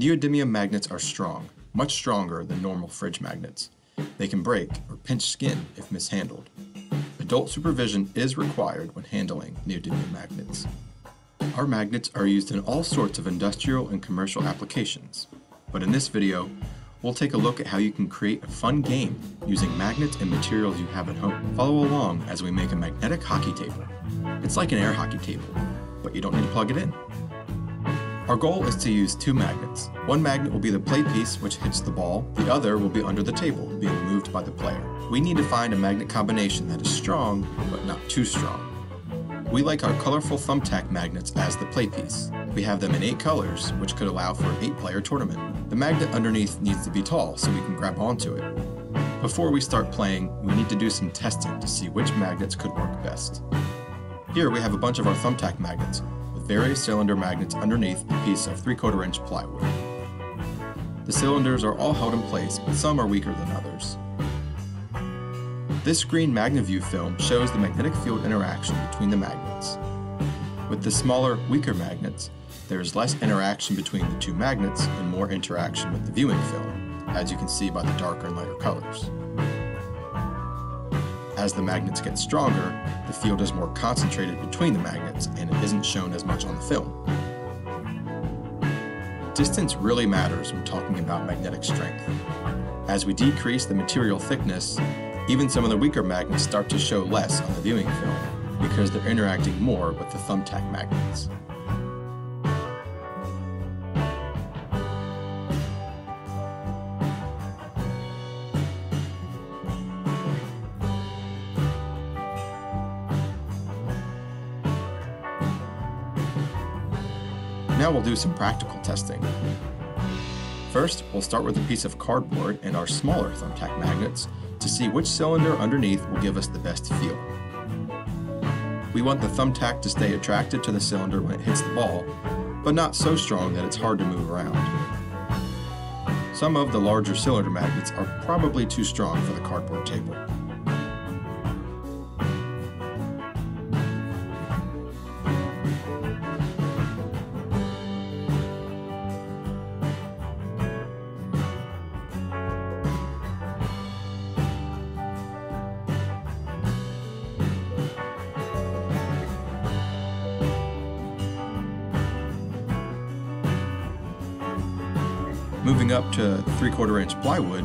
Neodymium magnets are strong, much stronger than normal fridge magnets. They can break or pinch skin if mishandled. Adult supervision is required when handling neodymium magnets. Our magnets are used in all sorts of industrial and commercial applications, but in this video, we'll take a look at how you can create a fun game using magnets and materials you have at home. Follow along as we make a magnetic hockey table. It's like an air hockey table, but you don't need to plug it in. Our goal is to use two magnets. One magnet will be the play piece, which hits the ball. The other will be under the table, being moved by the player. We need to find a magnet combination that is strong, but not too strong. We like our colorful thumbtack magnets as the play piece. We have them in 8 colors, which could allow for an 8-player tournament. The magnet underneath needs to be tall so we can grab onto it. Before we start playing, we need to do some testing to see which magnets could work best. Here we have a bunch of our thumbtack magnets, with various cylinder magnets underneath a piece of 3/4 inch plywood. The cylinders are all held in place, but some are weaker than others. This green MagnaView film shows the magnetic field interaction between the magnets. With the smaller, weaker magnets, there is less interaction between the two magnets and more interaction with the viewing film, as you can see by the darker and lighter colors. As the magnets get stronger, the field is more concentrated between the magnets and it isn't shown as much on the film. Distance really matters when talking about magnetic strength. As we decrease the material thickness, even some of the weaker magnets start to show less on the viewing film, because they're interacting more with the thumbtack magnets. Now we'll do some practical testing. First, we'll start with a piece of cardboard and our smaller thumbtack magnets to see which cylinder underneath will give us the best feel. We want the thumbtack to stay attracted to the cylinder when it hits the ball, but not so strong that it's hard to move around. Some of the larger cylinder magnets are probably too strong for the cardboard table. Moving up to 3/4 inch plywood,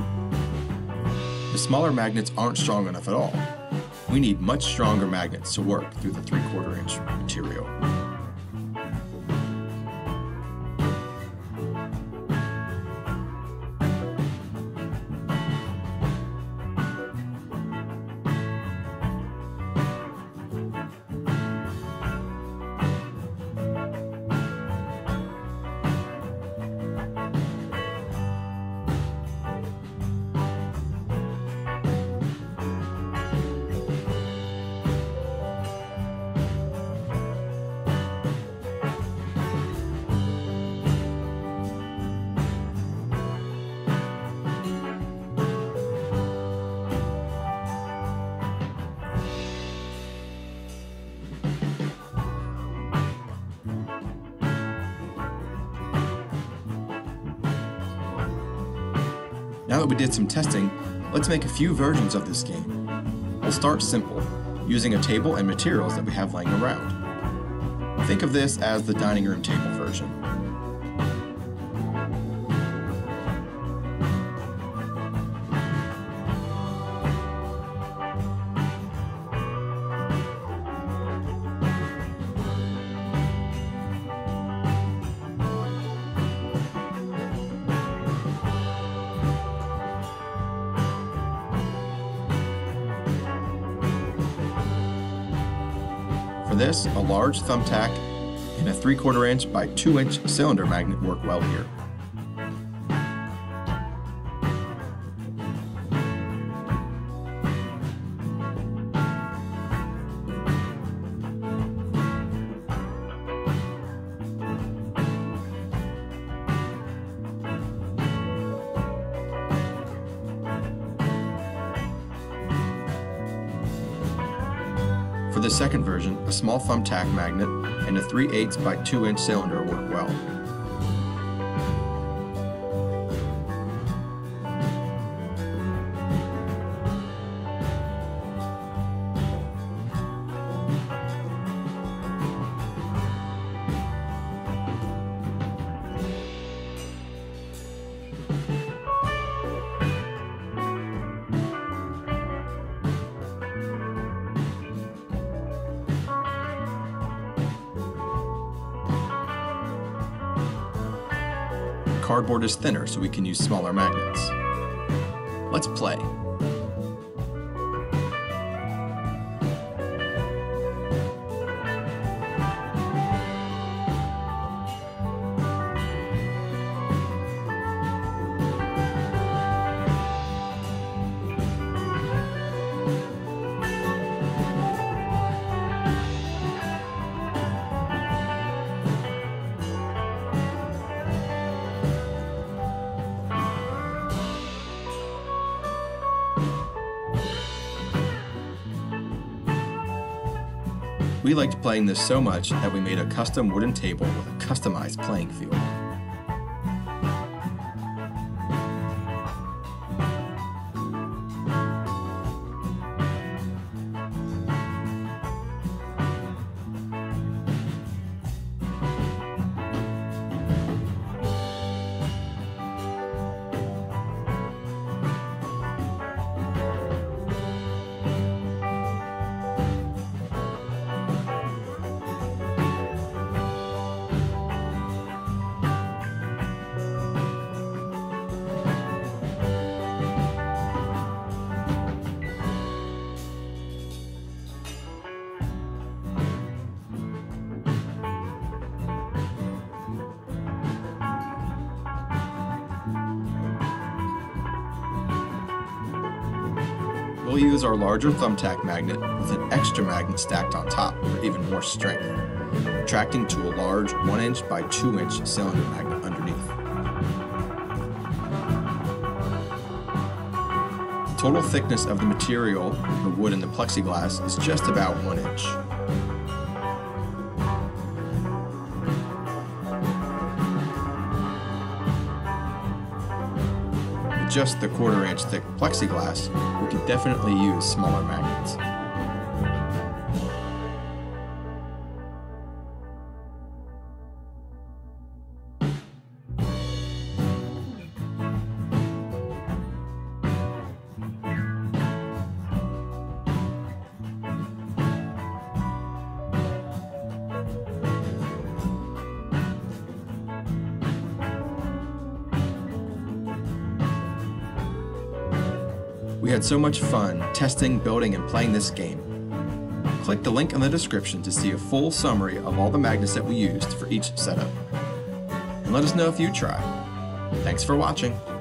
the smaller magnets aren't strong enough at all. We need much stronger magnets to work through the 3/4 inch material. Now that we did some testing, let's make a few versions of this game. We'll start simple, using a table and materials that we have lying around. Think of this as the dining room table version. For this, a large thumbtack and a 3/4 inch by 2 inch cylinder magnet work well here. For the second version, a small thumbtack magnet and a 3/8 by 2 inch cylinder work well. cardboard is thinner so we can use smaller magnets. Let's play. We liked playing this so much that we made a custom wooden table with a customized playing field. We'll use our larger thumbtack magnet with an extra magnet stacked on top for even more strength, attracting to a large 1-inch by 2-inch cylinder magnet underneath. The total thickness of the material, the wood and the plexiglass, is just about 1 inch. Just the 1/4-inch thick plexiglass, we could definitely use smaller magnets. We had so much fun testing, building, and playing this game. Click the link in the description to see a full summary of all the magnets that we used for each setup. And let us know if you try. Thanks for watching.